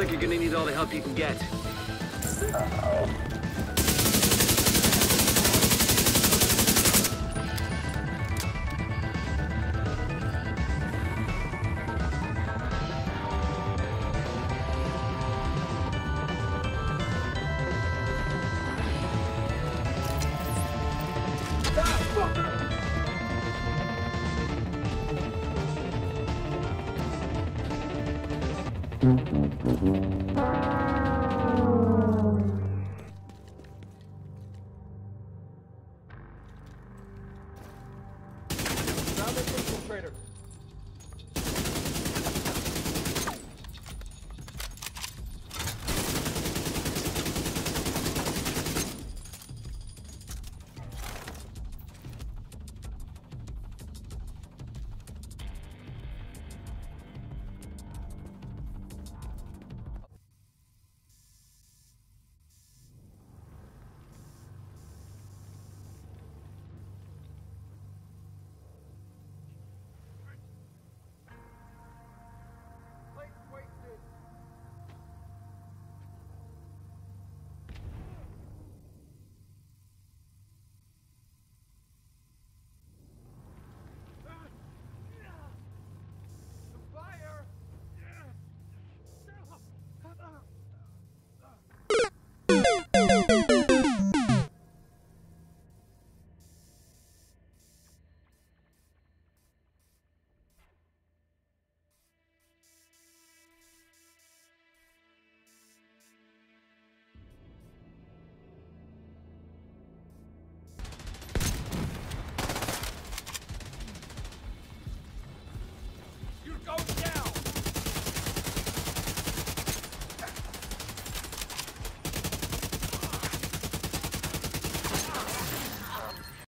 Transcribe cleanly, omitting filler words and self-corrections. Sounds like you're gonna need all the help you can get. Uh-oh. Go get it!